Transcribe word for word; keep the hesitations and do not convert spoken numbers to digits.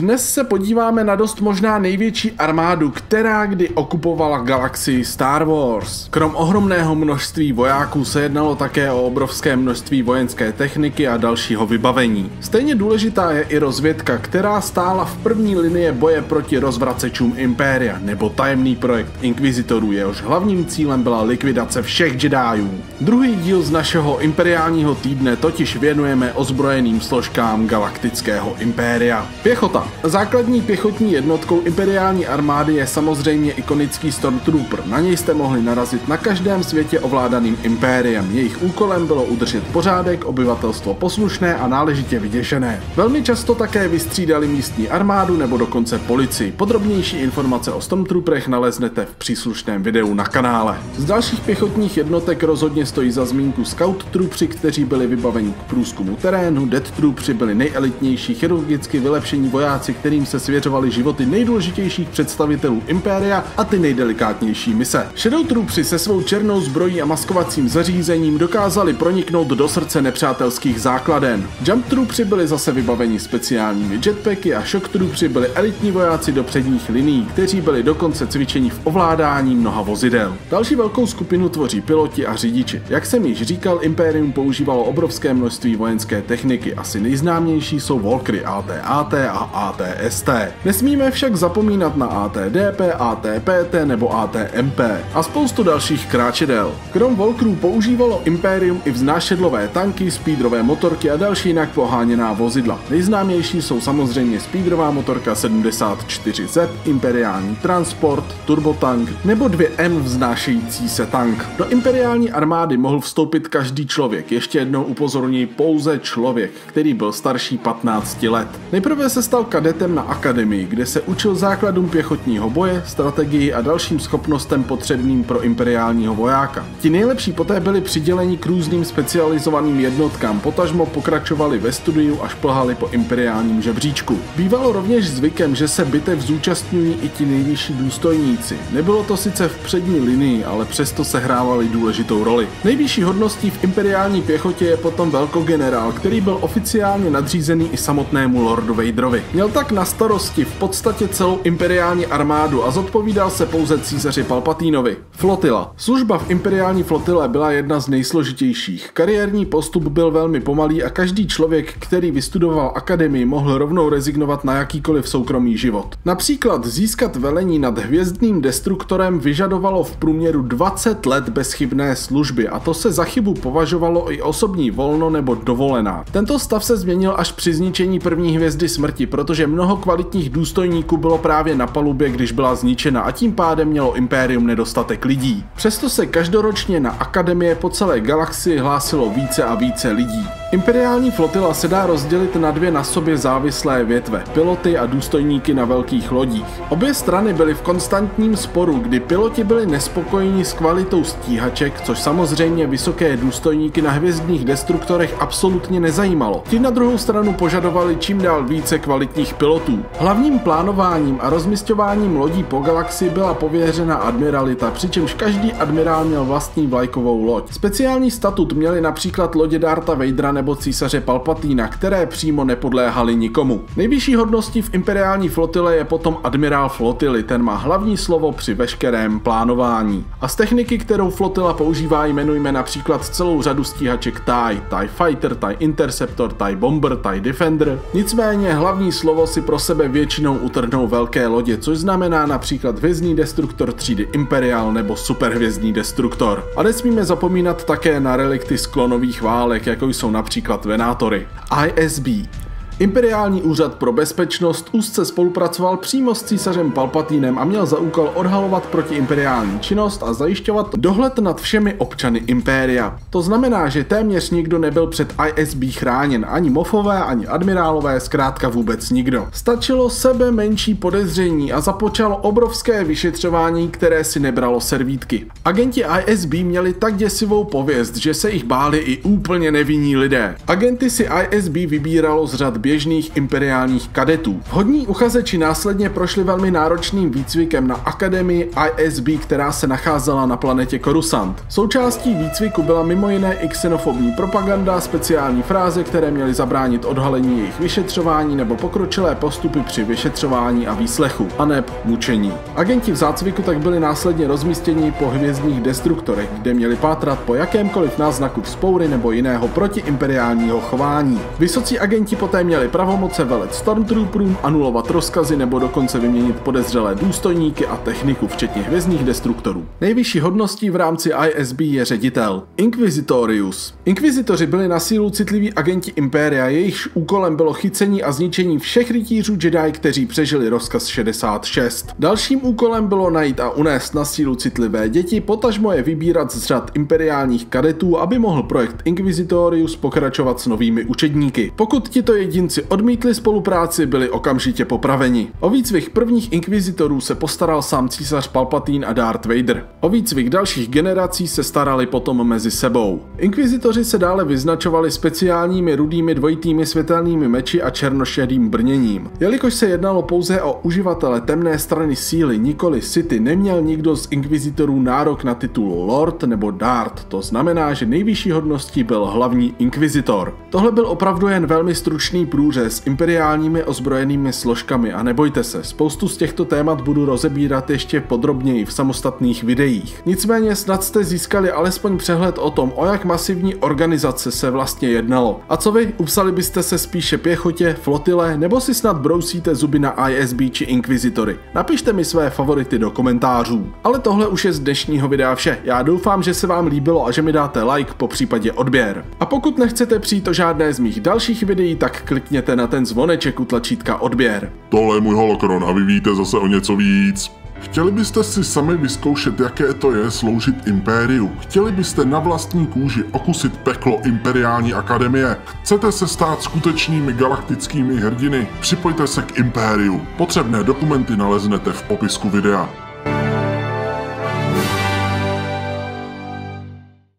Dnes se podíváme na dost možná největší armádu, která kdy okupovala galaxii Star Wars. Krom ohromného množství vojáků se jednalo také o obrovské množství vojenské techniky a dalšího vybavení. Stejně důležitá je i rozvědka, která stála v první linii boje proti rozvracečům Impéria, nebo tajemný projekt Inkvizitorů, jehož hlavním cílem byla likvidace všech Jediů. Druhý díl z našeho imperiálního týdne totiž věnujeme ozbrojeným složkám galaktického Impéria. Pěchota. Základní pěchotní jednotkou imperiální armády je samozřejmě ikonický Stormtrooper. Na něj jste mohli narazit na každém světě ovládaným Impériem. Jejich úkolem bylo udržet pořádek, obyvatelstvo poslušné a náležitě vyděšené. Velmi často také vystřídali místní armádu nebo dokonce policii. Podrobnější informace o Stormtrooperech naleznete v příslušném videu na kanále. Z dalších pěchotních jednotek rozhodně stojí za zmínku Scout Troopři, kteří byli vybaveni k průzkumu terénu, Death Trooper byli nejelitnější chirurgicky vylepšení vojáci, kterým se svěřovaly životy nejdůležitějších představitelů Impéria a ty nejdelikátnější mise. Shadow Troopři se svou černou zbrojí a maskovacím zařízením dokázali proniknout do srdce nepřátelských základen. Jump Troopři byli zase vybaveni speciálními jetpacky a Shock Troopři byli elitní vojáci do předních linií, kteří byli dokonce cvičeni v ovládání mnoha vozidel. Další velkou skupinu tvoří piloti a řidiči. Jak jsem již říkal, Impérium používalo obrovské množství vojenské techniky. Asi nejznámější jsou Walkery A T A T a A T S T. Nesmíme však zapomínat na A T D P, A T P T nebo A T M P a spoustu dalších kráčidel. Krom Walkerů používalo Impérium i vznášedlové tanky, speedrové motorky a další jinak poháněná vozidla. Nejznámější jsou samozřejmě speedrová motorka sedmdesát čtyři Z, imperiální transport, turbotank nebo dvě M vznášející se tank. Do imperiální armády mohl vstoupit každý člověk, ještě jednou upozorní pouze člověk, který byl starší patnácti let. Nejprve se stal kadetem na akademii, kde se učil základům pěchotního boje, strategii a dalším schopnostem potřebným pro imperiálního vojáka. Ti nejlepší poté byli přiděleni k různým specializovaným jednotkám, potažmo pokračovali ve studiu a šplhali po imperiálním žebříčku. Bývalo rovněž zvykem, že se bitev zúčastňují i ti nejvyšší důstojníci. Nebylo to sice v přední linii, ale přesto sehrávali důležitou roli. Nejvyšší hodností v imperiální pěchotě je potom velkogenerál, který byl oficiálně nadřízený i samotnému lordu Vaderovi. Měl tak na starosti v podstatě celou imperiální armádu a zodpovídal se pouze císaři Palpatínovi. Flotila. Služba v imperiální flotile byla jedna z nejsložitějších. Kariérní postup byl velmi pomalý a každý člověk, který vystudoval akademii, mohl rovnou rezignovat na jakýkoliv soukromý život. Například získat velení nad hvězdným destruktorem vyžadovalo v průměru dvacet let bezchybné služby a to se za chybu považovalo i osobní volno nebo dovolená. Tento stav se změnil až při zničení první hvězdy smrti, protože mnoho kvalitních důstojníků bylo právě na palubě, když byla zničena a tím pádem mělo Impérium nedostatek lidí. Přesto se každoročně na akademie po celé galaxii hlásilo více a více lidí. Imperiální flotila se dá rozdělit na dvě na sobě závislé větve, piloty a důstojníky na velkých lodích. Obě strany byly v konstantním sporu, kdy piloti byli nespokojeni s kvalitou stíhaček, což samozřejmě vysoké důstojníky na hvězdných destruktorech absolutně nezajímalo. Ti na druhou stranu požadovali čím dál více kvalitních pilotů. Hlavním plánováním a rozmisťováním lodí po galaxii byla pověřena admiralita, přičemž každý admirál měl vlastní vlajkovou loď. Speciální statut měly například lodě Dartha Vadera nebo císaře Palpatína, které přímo nepodléhaly nikomu. Nejvyšší hodností v imperiální flotile je potom admirál flotily, ten má hlavní slovo při veškerém plánování. A z techniky, kterou flotila používá, jmenujme například celou řadu stíhaček TIE, TIE Fighter, TIE Interceptor, TIE Bomber, TIE Defender. Nicméně hlavní slovo si pro sebe většinou utrhnou velké lodě, což znamená například hvězdný destruktor třídy Imperiál nebo superhvězdný destruktor. A nesmíme zapomínat také na relikty z klonových válek, jako jsou například Venátory. I S B. Imperiální úřad pro bezpečnost úzce spolupracoval přímo s císařem Palpatínem a měl za úkol odhalovat protiimperiální činnost a zajišťovat dohled nad všemi občany Impéria. To znamená, že téměř nikdo nebyl před I S B chráněn, ani mofové, ani admirálové, zkrátka vůbec nikdo. Stačilo sebe menší podezření a započalo obrovské vyšetřování, které si nebralo servítky. Agenti I S B měli tak děsivou pověst, že se jich báli i úplně nevinní lidé. Agenty si I S B vybíralo z řad běžných imperiálních kadetů. Vhodní uchazeči následně prošli velmi náročným výcvikem na akademii I S B, která se nacházela na planetě Coruscant. Součástí výcviku byla mimo jiné i xenofobní propaganda, speciální fráze, které měly zabránit odhalení jejich vyšetřování nebo pokročilé postupy při vyšetřování a výslechu, aneb mučení. Agenti v zácviku tak byli následně rozmístěni po hvězdních destruktorech, kde měli pátrat po jakémkoliv náznaku vzpoury nebo jiného protiimperiálního chování. Vysocí agenti poté měli pravomoce velet Stormtrooperům, anulovat rozkazy nebo dokonce vyměnit podezřelé důstojníky a techniku, včetně hvězdných destruktorů. Nejvyšší hodností v rámci I S B je ředitel Inquisitorius. Inkvizitoři byli na sílu citliví agenti Impéria, jejichž úkolem bylo chycení a zničení všech rytířů Jedi, kteří přežili rozkaz šedesát šest. Dalším úkolem bylo najít a unést na sílu citlivé děti, potažmo je vybírat z řad imperiálních kadetů, aby mohl projekt Inquisitorius pokračovat s novými učedníky. Pokud tito jedinci odmítli spolupráci, byli okamžitě popraveni. O výcvik prvních inkvizitorů se postaral sám císař Palpatín a Darth Vader. O výcvik dalších generací se starali potom mezi sebou. Inkvizitoři se dále vyznačovali speciálními rudými dvojitými světelnými meči a černošedým brněním. Jelikož se jednalo pouze o uživatele temné strany síly, nikoli Sithy, neměl nikdo z inkvizitorů nárok na titul Lord nebo Dart, to znamená, že nejvyšší hodností byl hlavní inkvizitor. Tohle byl opravdu jen velmi stručný průřez s imperiálními ozbrojenými složkami a nebojte se, spoustu z těchto témat budu rozebírat ještě podrobněji v samostatných videích. Nicméně snad jste získali alespoň přehled o tom, o jak masivní organizace se vlastně jednalo. A co vy, upsali byste se spíše pěchotě, flotile, nebo si snad brousíte zuby na I S B či inkvizitory? Napište mi své favority do komentářů. Ale tohle už je z dnešního videa vše. Já doufám, že se vám líbilo a že mi dáte like, po případě odběr. A pokud nechcete přijít o žádné z mých dalších videí, tak klikněte na ten zvoneček u tlačítka odběr. Tohle je můj holokron a vy víte zase o něco víc. Chtěli byste si sami vyzkoušet, jaké to je sloužit Impériu? Chtěli byste na vlastní kůži okusit peklo Imperiální akademie? Chcete se stát skutečnými galaktickými hrdiny? Připojte se k Impériu. Potřebné dokumenty naleznete v popisku videa.